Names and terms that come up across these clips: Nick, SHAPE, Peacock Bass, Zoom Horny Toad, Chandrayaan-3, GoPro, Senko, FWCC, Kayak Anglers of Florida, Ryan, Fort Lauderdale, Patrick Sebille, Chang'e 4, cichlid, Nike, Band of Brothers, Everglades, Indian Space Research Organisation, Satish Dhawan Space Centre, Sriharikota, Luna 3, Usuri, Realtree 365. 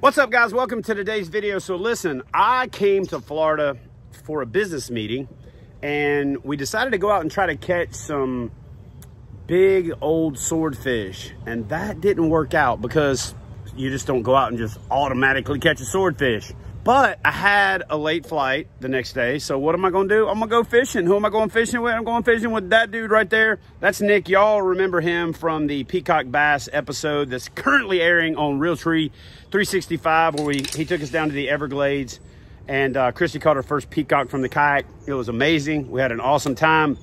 What's up, guys? Welcome to today's video. So listen, I came to Florida for a business meeting and we decided to go out and try to catch some big old swordfish, and that didn't work out because you just don't go out and just automatically catch a swordfish. But I had a late flight the next day, so what am I gonna do? I'm gonna go fishing. Who am I going fishing with? I'm going fishing with that dude right there. That's Nick. Y'all remember him from the Peacock Bass episode that's currently airing on Realtree 365, where he took us down to the Everglades, and Christy caught her first peacock from the kayak. It was amazing. We had an awesome time.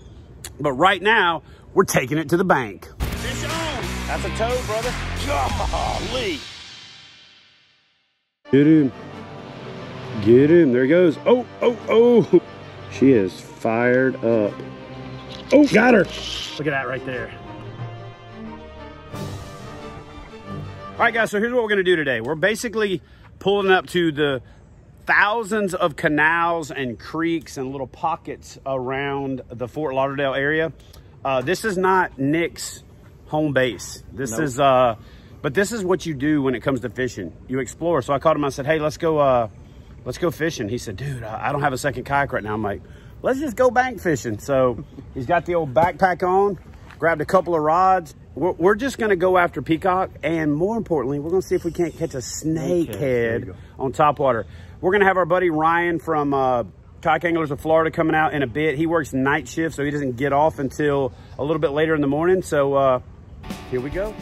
But right now, we're taking it to the bank. Fish on! That's a toad, brother. Golly! Get him. Get him. There he goes. Oh, oh, oh. She is fired up. Oh, got her. Look at that right there. All right, guys, so here's what we're going to do today. We're basically pulling up to the thousands of canals and creeks and little pockets around the Fort Lauderdale area. This is not Nick's home base. This nope. is, but this is what you do when it comes to fishing. You explore. So I called him. I said, hey, let's go fishing. He said, dude, I don't have a second kayak right now. I'm like, let's just go bank fishing. So he's got the old backpack on, grabbed a couple of rods. We're just going to go after peacock. And more importantly, we're going to see if we can't catch a snakehead on topwater. We're going to have our buddy Ryan from Kayak Anglers of Florida coming out in a bit. He works night shift, so he doesn't get off until a little bit later in the morning. So here we go.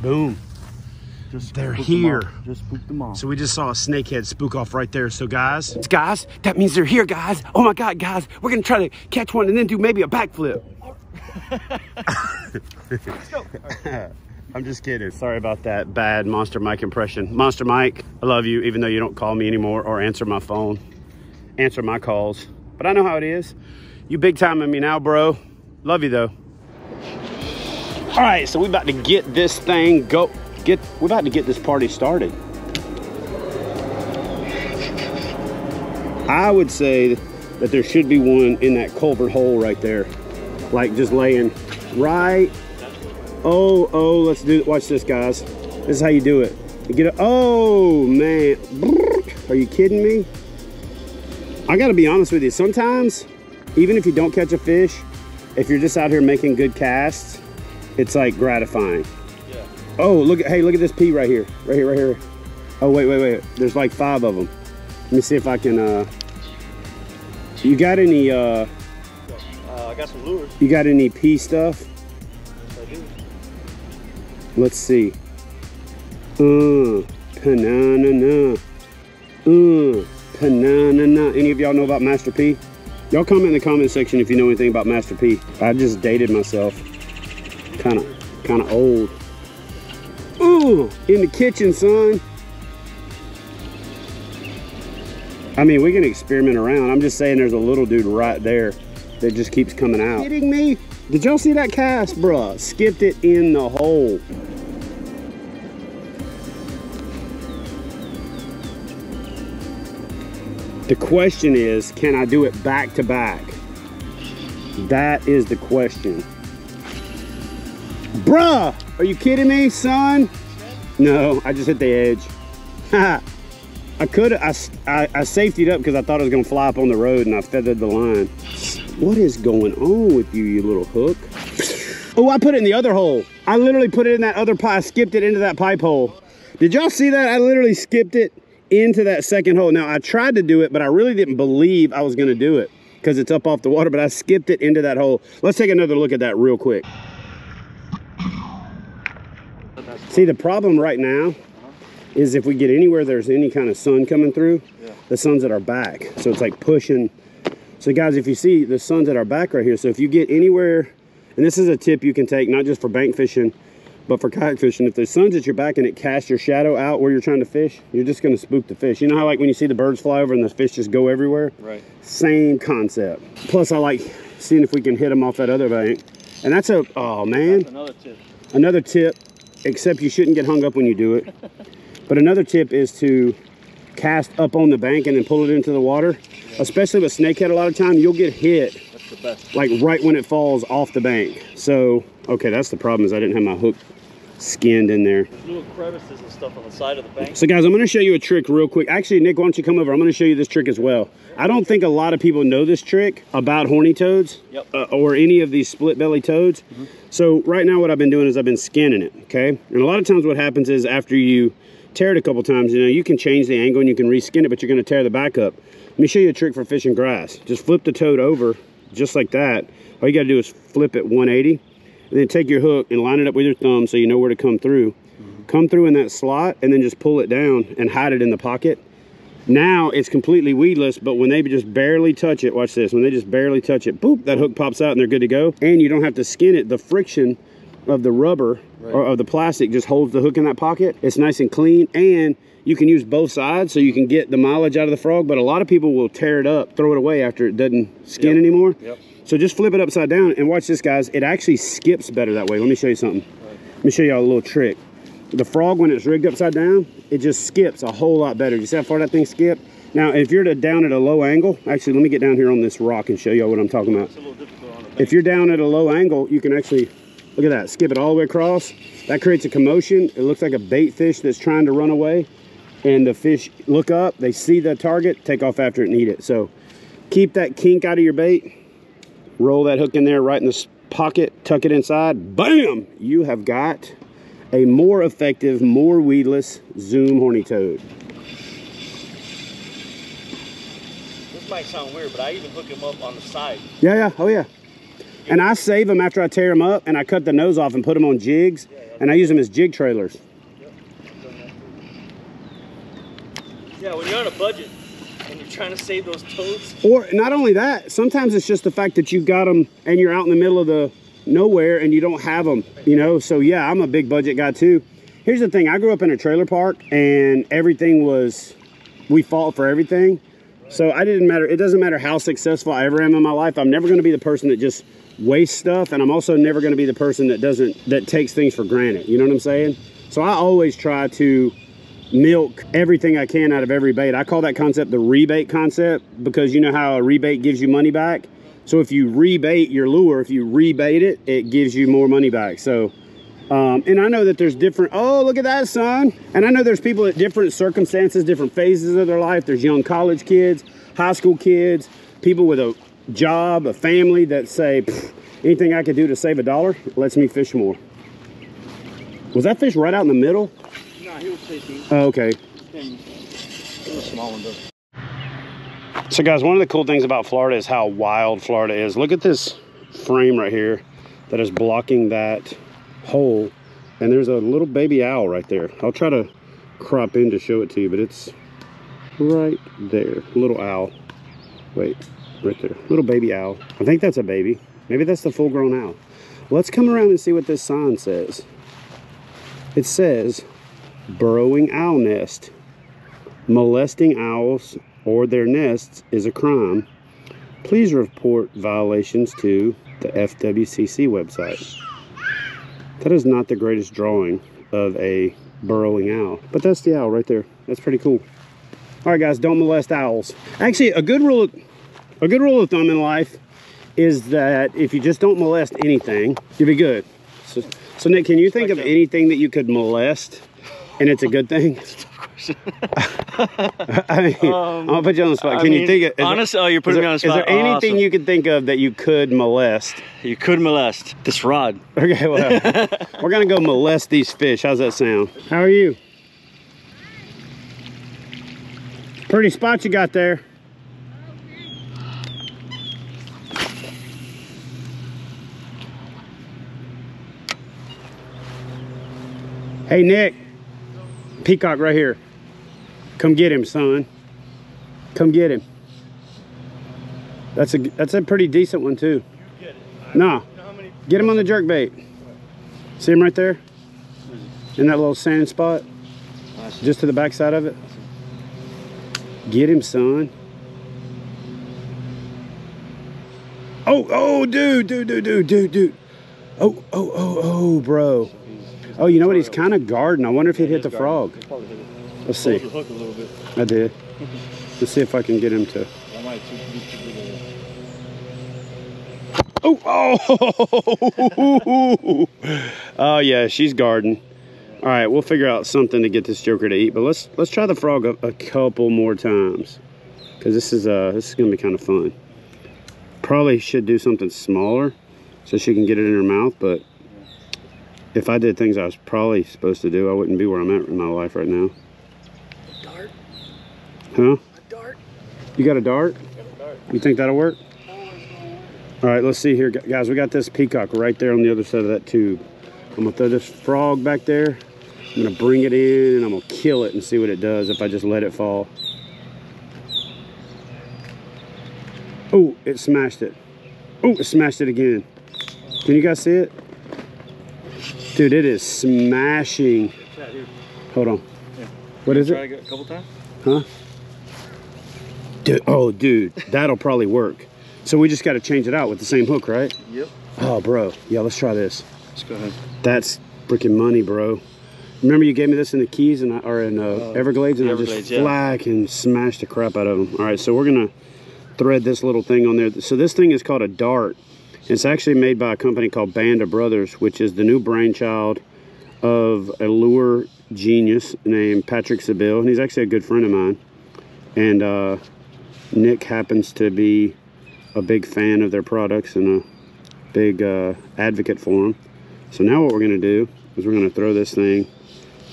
Boom. Just they're here. Just spooked them off. So we just saw a snakehead spook off right there. So guys, that means they're here, guys. Oh my God, guys, we're gonna try to catch one and then do maybe a backflip. Let's go. Right. I'm just kidding. Sorry about that bad Monster Mike impression. Monster Mike, I love you, even though you don't call me anymore or answer my phone, answer my calls. But I know how it is. You big timing me now, bro. Love you though. All right, so we about to get this thing go. We're about to get this party started. I would say that there should be one in that culvert hole right there, like just laying right. Oh, oh, let's do it. Watch this, guys. This is how you do it. You get it. Oh man, are you kidding me? I gotta be honest with you. Sometimes, even if you don't catch a fish, if you're just out here making good casts, it's like gratifying. Yeah. Oh, look at, hey, look at this pea right here. Right here, right here. Oh, wait, wait, wait. There's like 5 of them. Let me see if I can, you got any, I got some lures. You got any pea stuff? Yes, I do. Let's see. Panana. Panana. Any of y'all know about Master P? Y'all comment in the comment section if you know anything about Master P. I just dated myself. Kind of old. Ooh, in the kitchen, son. I mean, we can experiment around. I'm just saying there's a little dude right there that just keeps coming out. Are you kidding me? Did y'all see that cast, bruh? Skipped it in the hole. The question is, can I do it back to back? That is the question. Bruh, are you kidding me, son? No, I just hit the edge. I could have, I safetied up because I thought it was going to fly up on the road and I feathered the line. What is going on with you, you little hook? Oh, I put it in the other hole. I literally put it in that other pipe. I skipped it into that pipe hole. Did y'all see that? I literally skipped it into that second hole. Now, I tried to do it, but I really didn't believe I was going to do it because it's up off the water, but I skipped it into that hole. Let's take another look at that real quick. See, the problem right now is if we get anywhere there's any kind of sun coming through, yeah, the sun's at our back. So it's like pushing. So guys, if you see, the sun's at our back right here. So if you get anywhere, and this is a tip you can take, not just for bank fishing, but for kayak fishing. If the sun's at your back and it casts your shadow out where you're trying to fish, you're just going to spook the fish. You know how like when you see the birds fly over and the fish just go everywhere? Right. Same concept. Plus, I like seeing if we can hit them off that other bank. And that's a, oh man. That's another tip. Except you shouldn't get hung up when you do it. But another tip is to cast up on the bank and then pull it into the water. Yeah. Especially with snakehead, a lot of time you'll get hit. That's the best. Like right when it falls off the bank. So, okay, that's the problem, is I didn't have my hook skinned in there. There's little crevices and stuff on the side of the bank. So guys, I'm going to show you a trick real quick. Actually, Nick, why don't you come over? I'm going to show you this trick as well. I don't think a lot of people know this trick about horny toads. Yep. Or any of these split belly toads. Mm-hmm. So right now what I've been doing is I've been skinning it, okay? And a lot of times what happens is after you tear it a couple times, you know, you can change the angle and you can reskin it, but you're going to tear the back up. Let me show you a trick for fishing grass. Just flip the toad over just like that. All you got to do is flip it 180. And then take your hook and line it up with your thumb so you know where to come through. Mm-hmm. Come through in that slot and then just pull it down and hide it in the pocket. Now it's completely weedless, but when they just barely touch it, watch this, when they just barely touch it, boop, that hook pops out and they're good to go. And you don't have to skin it. The friction of the rubber, right, or of the plastic just holds the hook in that pocket. It's nice and clean, and you can use both sides so you can get the mileage out of the frog. But a lot of people will tear it up, throw it away after it doesn't skin yep. anymore. Yep. So just flip it upside down and watch this, guys. It actually skips better that way. Let me show you something. Right. Let me show you a little trick. The frog, when it's rigged upside down, it just skips a whole lot better. You see how far that thing skipped? Now, if you're down at a low angle, actually, let me get down here on this rock and show y'all what I'm talking about. It's a little difficult on the bank. If you're down at a low angle, you can actually, look at that, skip it all the way across. That creates a commotion. It looks like a bait fish that's trying to run away. And the fish look up, they see the target, take off after it and eat it. So keep that kink out of your bait. Roll that hook in there right in the pocket, tuck it inside, bam! You have got a more effective, more weedless Zoom horny toad. This might sound weird, but I even hook him up on the side. Yeah, yeah, oh yeah. And I save them after I tear them up, and I cut the nose off and put them on jigs, and I use them as jig trailers. Yeah, when you're on a budget, and you're trying to save those toads. Or not only that, sometimes it's just the fact that you've got them and you're out in the middle of the nowhere and you don't have them, you know? So yeah, I'm a big budget guy too. Here's the thing, I grew up in a trailer park and everything was, we fought for everything. Right. So it doesn't matter how successful I ever am in my life, I'm never gonna be the person that just wastes stuff, and I'm also never gonna be the person that takes things for granted, you know what I'm saying? So I always try to milk everything I can out of every bait. I call that concept the rebait concept, because you know how a rebait gives you money back. So if you rebait your lure, if you rebait it, it gives you more money back. So and I know that there's different, oh look at that son, and I know there's people at different circumstances, different phases of their life. There's young college kids, high school kids, people with a job, a family, that say anything I could do to save a dollar lets me fish more. Was that fish right out in the middle? Oh, okay. So guys, one of the cool things about Florida is how wild Florida is. Look at this frame right here that is blocking that hole. And there's a little baby owl right there. I'll try to crop in to show it to you, but it's right there. Little owl. Wait, right there. Little baby owl. I think that's a baby. Maybe that's the full-grown owl. Let's come around and see what this sign says. It says, burrowing owl nest. Molesting owls or their nests is a crime. Please report violations to the FWCC website. That is not the greatest drawing of a burrowing owl, but that's the owl right there. That's pretty cool. All right guys, don't molest owls. Actually, a good rule of thumb in life is that if you just don't molest anything, you'll be good. So Nick, can you think of anything that you could molest and it's a good thing? That's a tough question. I mean, I'll put you on the spot. Can you think of... Honestly, you're putting me on the spot. Is there anything you could think of that you could molest? You could molest. This rod. Okay, well, we're going to go molest these fish. How's that sound? How are you? Pretty spot you got there. Hey, Nick. Peacock right here. Come get him, son. Come get him. That's a pretty decent one too. Nah. Get him on the jerkbait. See him right there? In that little sand spot? Just to the back side of it. Get him, son. Oh, dude. Oh, bro. Oh, you know what? He's kind of guarding. I wonder if he'd hit the frog. Let's see. I did. Let's see if I can get him to. Oh, oh, oh, yeah, she's guarding. All right, we'll figure out something to get this joker to eat, but let's try the frog a couple more times, because this is gonna be kind of fun. Probably should do something smaller so she can get it in her mouth, but if I did things I was probably supposed to do, I wouldn't be where I'm at in my life right now. A dart? Huh? A dart? You got a dart? You think that'll work? All right, let's see here, guys. We got this peacock right there on the other side of that tube. I'm gonna throw this frog back there. I'm gonna bring it in and I'm gonna kill it and see what it does if I just let it fall. Oh, it smashed it. Oh, it smashed it again. Can you guys see it? Dude, it is smashing. Hold on. What is it? Try a couple times? Huh? Dude, oh, dude, that'll probably work. So we just got to change it out with the same hook, right? Yep. Oh, bro. Yeah, let's try this. Let's go ahead. That's freaking money, bro. Remember you gave me this in the Keys and Everglades, and Everglades, I just flack and smashed the crap out of them. All right, so we're going to thread this little thing on there. So this thing is called a dart. It's actually made by a company called Band of Brothers, which is the new brainchild of a lure genius named Patrick Sebille, and he's actually a good friend of mine. And Nick happens to be a big fan of their products and a big advocate for them. So now what we're going to do is we're going to throw this thing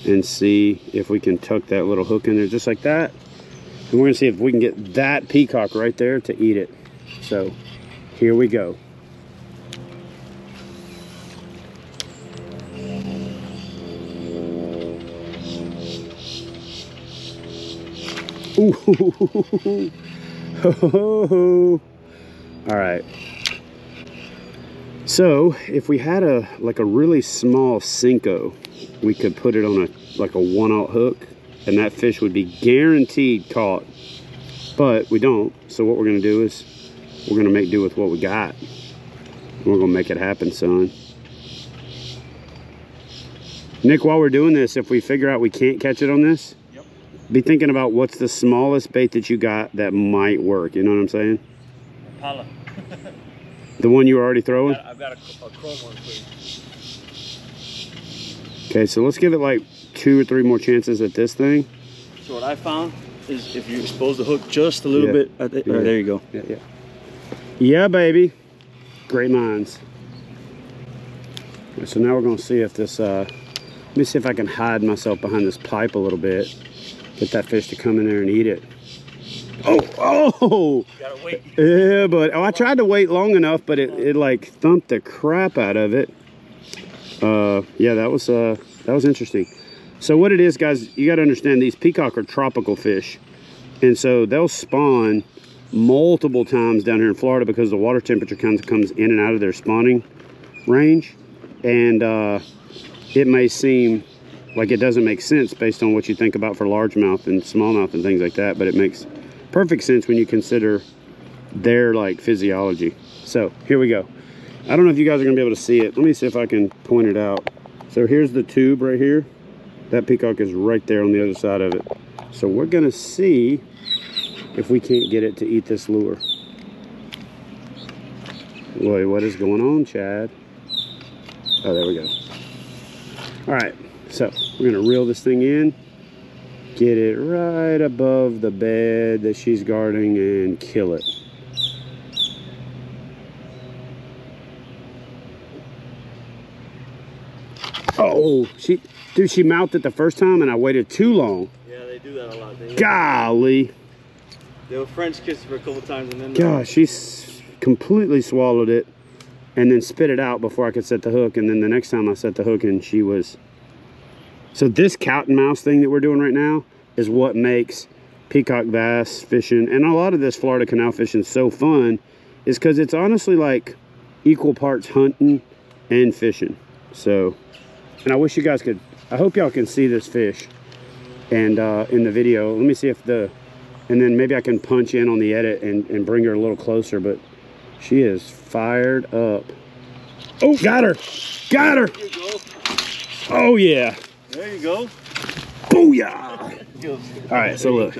and see if we can tuck that little hook in there just like that, and we're going to see if we can get that peacock right there to eat it. So here we go. Ooh. Oh. All right, so if we had a really small Senko, we could put it on a one-aught hook, and that fish would be guaranteed caught, but we don't. So what we're gonna do is we're gonna make do with what we got. We're gonna make it happen, son. Nick, while we're doing this, if we figure out we can't catch it on this, yep, be thinking about what's the smallest bait that you got that might work, you know what I'm saying? Impala. The one you were already throwing? I've got a chrome one, please. Okay, so let's give it like 2 or 3 more chances at this thing. So what I found is if you expose the hook just a little bit, yeah, there you go. Yeah, yeah. Yeah, baby. Great minds. Right, so now we're going to see if this, let me see if I can hide myself behind this pipe a little bit. Get that fish to come in there and eat it. Oh, oh, gotta wait. Yeah, but I tried to wait long enough, but it like thumped the crap out of it. Yeah, that was interesting. So what it is, guys, you got to understand these peacock are tropical fish, and so they'll spawn multiple times down here in Florida because the water temperature kind of comes in and out of their spawning range, and it may seem like it doesn't make sense based on what you think about for largemouth and smallmouth and things like that, but it makes perfect sense when you consider their like physiology. So here we go. I don't know if you guys are gonna be able to see it. Let me see if I can point it out. So here's the tube right here. That peacock is right there on the other side of it. So we're gonna see if we can't get it to eat this lure. Boy, what is going on, Chad? Oh, there we go. All right, so we're gonna reel this thing in. Get it right above the bed that she's guarding and kill it. Oh, she mouthed it the first time and I waited too long. Yeah, they do that a lot. Golly. They were French kissed her a couple times and then. Gosh, she completely swallowed it and then spit it out before I could set the hook. And then the next time I set the hook and she was. So this cat and mouse thing that we're doing right now is what makes peacock bass fishing and a lot of this Florida canal fishing so fun, is because it's honestly like equal parts hunting and fishing. So, and I wish you guys could, I hope y'all can see this fish and in the video. Let me see if and then maybe I can punch in on the edit and bring her a little closer, but she is fired up. Oh, got her. Got her. Oh yeah. There you go. Booyah. All right, so look.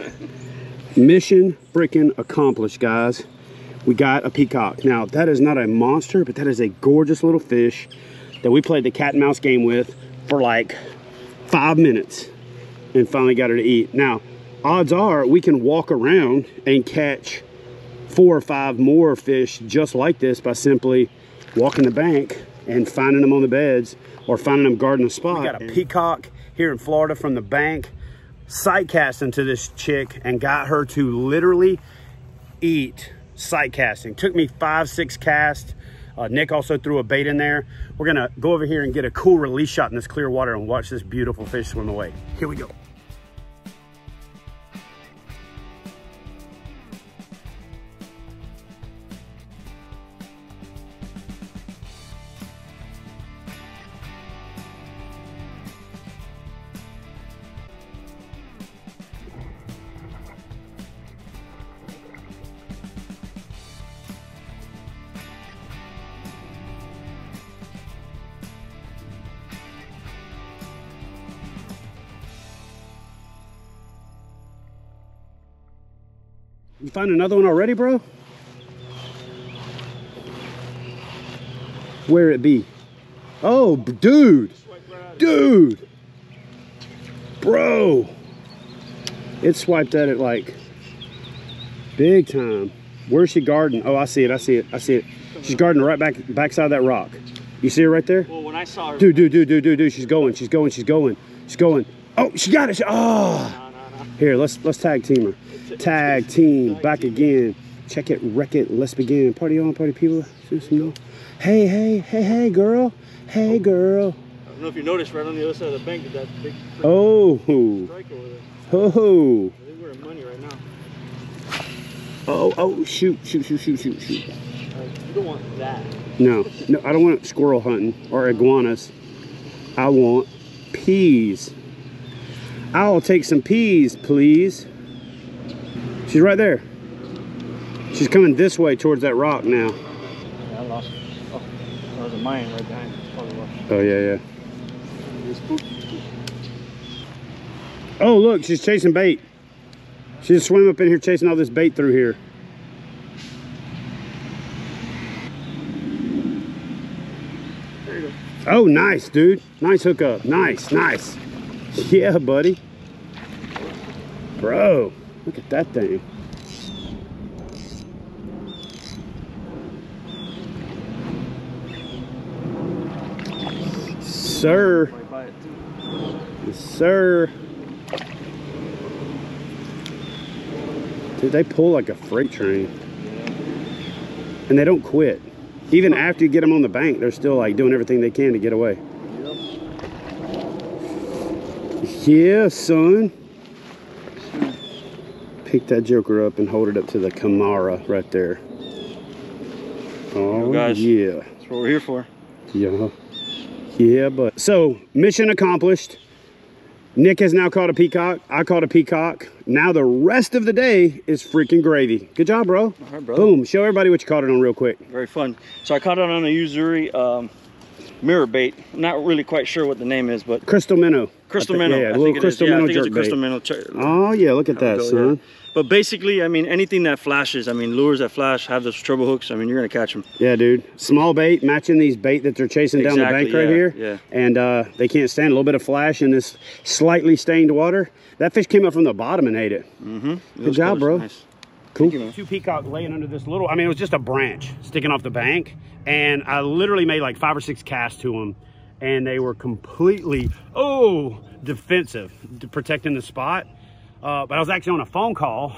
Mission freaking accomplished, guys. We got a peacock. Now, that is not a monster, but that is a gorgeous little fish that we played the cat and mouse game with for like 5 minutes and finally got her to eat. Now, odds are we can walk around and catch 4 or 5 more fish just like this by simply walking the bank and finding them on the beds or finding them guarding a spot. We got a peacock here in Florida from the bank. Sight casting to this chick and got her to literally eat. Sight casting took me 5, 6 casts. Nick also threw a bait in there. We're gonna go over here and get a cool release shot in this clear water and watch this beautiful fish swim away. Here we go. You find another one already, bro? Where it be? Oh, dude. Dude. Bro. It swiped at it like big time. Where's she guarding? Oh, I see it. I see it. I see it. She's guarding right backside of that rock. You see her right there? Well, when I saw her. Dude. She's going. She's going. She's going. She's going. Oh, she got it. Oh. Here, let's tag team her. Tag team back again. Check it, wreck it, let's begin. Party on, party people. Hey, hey, hey, hey, girl. Hey, girl. I don't know if you noticed right on the other side of the bank that big strike over there. Oh, I think we're in money right now. Oh, shoot. You don't want that. No, I don't want squirrel hunting or iguanas. I want peas. I'll take some peas, please. She's right there. She's coming this way towards that rock now. Yeah, I lost her. Oh, that was a mine right behind her. Oh, yeah. Oh, look, she's chasing bait. She just swam up in here chasing all this bait through here. There you go. Oh, nice, dude. Nice hookup. Nice. Yeah, buddy. Bro. Look at that thing. Sir. Yes, sir. Dude, they pull like a freight train. And they don't quit. Even after you get them on the bank, they're still like doing everything they can to get away. Yeah, son. Pick that joker up and hold it up to the Kamara right there. Oh, guys, yeah. That's what we're here for. Yeah. Yeah, but so mission accomplished. Nick has now caught a peacock. I caught a peacock. Now the rest of the day is freaking gravy. Good job, bro. All right, brother. Boom. Show everybody what you caught it on real quick. Very fun. So I caught it on a Usuri mirror bait. I'm not really quite sure what the name is, but Crystal minnow. Crystal minnow. Yeah, I think crystal minnow. I think it's a crystal minnow. Oh yeah, look at that, son. Yeah. But basically, I mean, anything that flashes, I mean, lures that flash have those treble hooks. I mean, you're gonna catch them. Yeah, dude. Small bait matching these bait that they're chasing down the bank right here. Yeah. And they can't stand a little bit of flash in this slightly stained water. That fish came up from the bottom and ate it. Mm-hmm. Good job, bro. Nice. Cool. You, two peacock laying under this little, I mean, it was just a branch sticking off the bank. And I literally made like 5 or 6 casts to them. And they were completely, defensive, protecting the spot. But I was actually on a phone call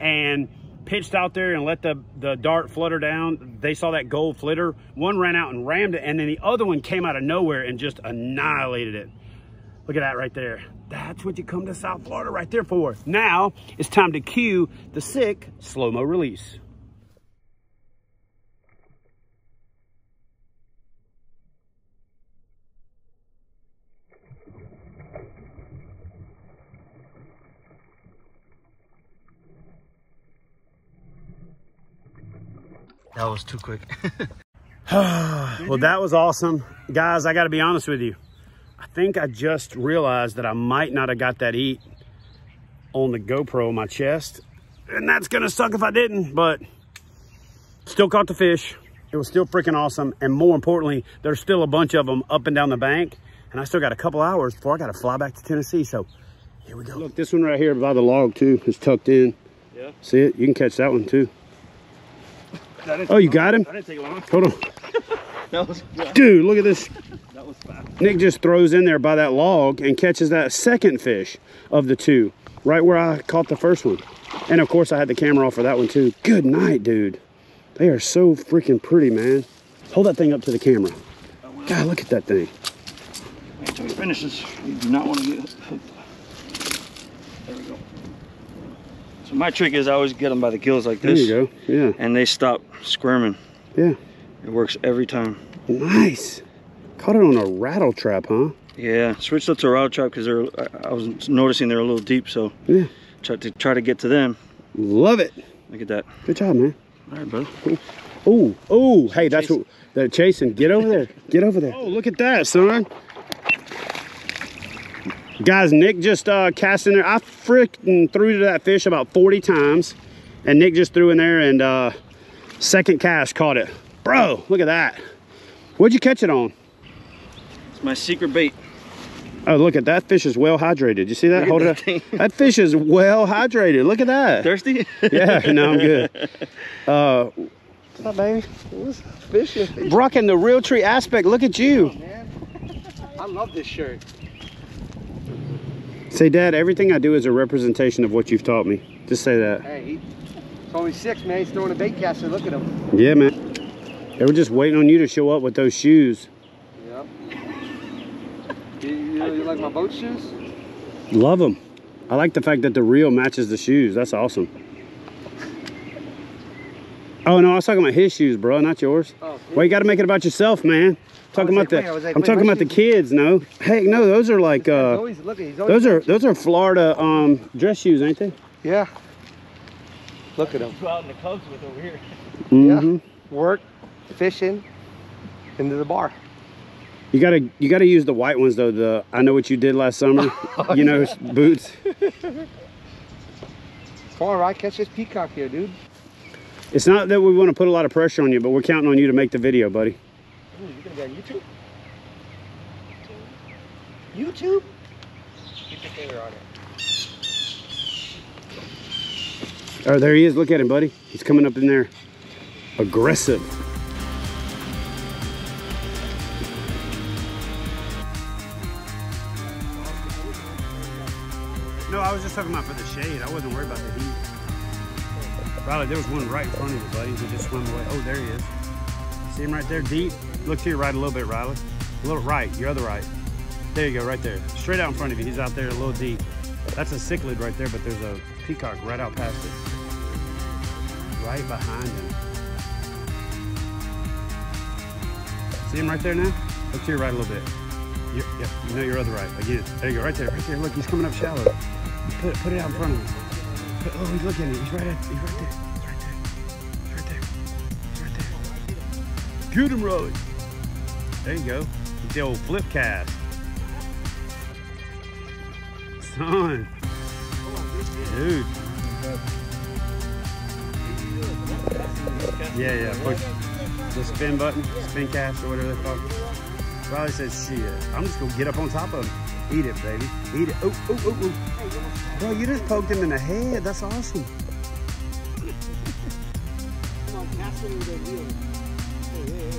and pitched out there and let the dart flutter down. They saw that gold flitter. One ran out and rammed it. And then the other one came out of nowhere and just annihilated it. Look at that right there. That's what you come to South Florida right there for. Now it's time to cue the sick slow-mo release. That was too quick. Well, that was awesome. Guys, I got to be honest with you. I think I just realized that I might not have got that eat on the GoPro on my chest. And that's gonna suck if I didn't, but still caught the fish. It was still freaking awesome. And more importantly, there's still a bunch of them up and down the bank. And I still got a couple hours before I got to fly back to Tennessee. So here we go. Look, this one right here by the log too is tucked in. Yeah. See it? You can catch that one too. Oh, you got him? I didn't take it long. Hold on. That was, yeah. Dude, look at this. That was fast. Nick just throws in there by that log and catches that second fish of the two, right where I caught the first one. And of course I had the camera off for that one too. Good night, dude. They are so freaking pretty, man. Hold that thing up to the camera. God, look at that thing. Wait until he finishes. You do not want to get hooked. There we go. So my trick is I always get them by the gills like this. There you go, yeah. And they stop squirming. Yeah. It works every time. Nice. Caught it on a rattle trap, huh? Yeah, switched up to a rattle trap because I was noticing they're a little deep, so yeah. Try to get to them. Love it. Look at that. Good job, man. All right, bro. Oh, oh, hey, that's what they're chasing. Get over there. Get over there. Oh, look at that, son. Guys, Nick just cast in there. I freaking threw to that fish about 40 times, and Nick just threw in there, and second cast caught it. Bro, look at that. What'd you catch it on? It's my secret bait. Oh, look at that fish is well hydrated. You see that? Hold it up. That fish is well hydrated. Look at that. Thirsty? Yeah, no, I'm good. What's up, baby? What's up? Fish. Brock in the Realtree aspect. Look at you. Oh, man. I love this shirt. Say, Dad, everything I do is a representation of what you've taught me. Just say that. Hey, it's only six, man. He's throwing a bait caster. Look at him. Yeah, man. They were just waiting on you to show up with those shoes. Yep. You like my boat shoes? Love them. I like the fact that the reel matches the shoes. That's awesome. Oh, no, I was talking about his shoes, bro, not yours. Oh, well, you got to make it about yourself, man. Talking about the, I'm talking about the kids, no? Hey, no, those are like, those are Florida dress shoes, ain't they? Yeah. Look at them. Go out in the clubs with over here. Mm-hmm. Yeah. Work, fishing, into the bar. You gotta use the white ones though. The I know what you did last summer. You know, boots. All right, catch this peacock here, dude. It's not that we want to put a lot of pressure on you, but we're counting on you to make the video, buddy. Ooh, you're gonna be on YouTube. YouTube? Keep your finger on it. Oh, there he is. Look at him, buddy. He's coming up in there. Aggressive. No, I was just talking about for the shade. I wasn't worried about the heat. Probably there was one right in front of you, buddy. He just swam away. Oh, there he is. See him right there, deep. Look to your right a little bit, Riley. A little right, your other right. There you go, right there. Straight out in front of you. He's out there a little deep. That's a cichlid right there, but there's a peacock right out past it. Right behind him. See him right there now? Look to your right a little bit. Yep, yep. You know your other right. Again. There you go, right there, right there. Look, he's coming up shallow. Put it out in front of him. Oh, he's looking at it. He's right there. He's right there. He's right there. He's right there. Shoot him, Riley. There you go. It's the old flip cast. Son. Dude. Yeah, yeah. Push the spin button, spin cast, or whatever they call it. Riley says, shit. I'm just going to get up on top of him. Eat it, baby. Eat it. Oh, oh, oh, oh. Bro, you just poked him in the head. That's awesome. Come on, pass it with that wheel. Hey, hey,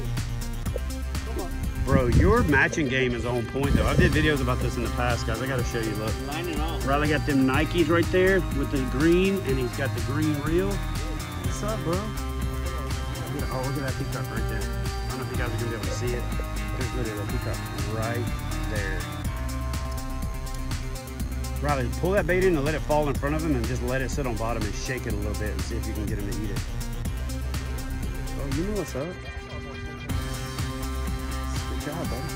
hey. Come on. Bro, your matching game is on point, though. I did videos about this in the past, guys. I got to show you, look. Line it off. Riley got them Nikes right there with the green, and he's got the green reel. What's up, bro? Oh, look at that peacock right there. I don't know if you guys are going to be able to see it. There's literally a peacock right there. Riley, pull that bait in and let it fall in front of him and just let it sit on bottom and shake it a little bit and see if you can get him to eat it. Oh, you know what's up. Good job, buddy.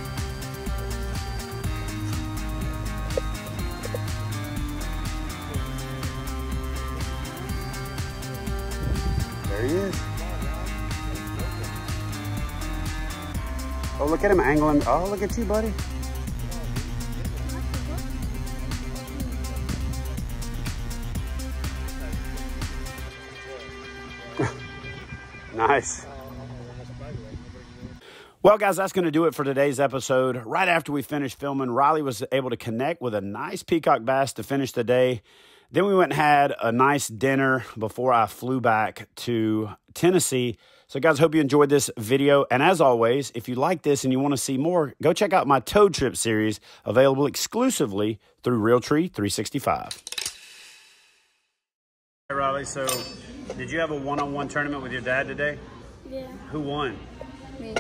There he is. Oh, look at him angling. Oh, look at you, buddy. Nice. Well, guys, that's going to do it for today's episode. Right after we finished filming, Riley was able to connect with a nice peacock bass to finish the day. Then we went and had a nice dinner before I flew back to Tennessee. So, guys, hope you enjoyed this video. And as always, if you like this and you want to see more, go check out my Toad Trip series, available exclusively through Realtree 365. Hey, Riley, so did you have a one-on-one tournament with your dad today? Yeah. Who won? Me.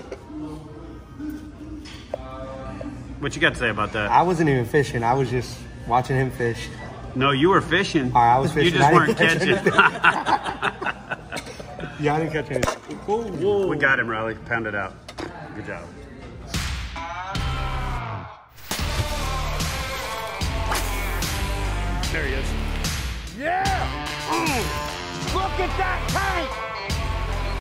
What you got to say about that? I wasn't even fishing. I was just watching him fish. No, you were fishing. I was fishing. You just weren't catching. Yeah, I didn't catch anything. Whoa, whoa. We got him, Riley. Pound it out. Good job. There he is. Yeah! Look at that tank!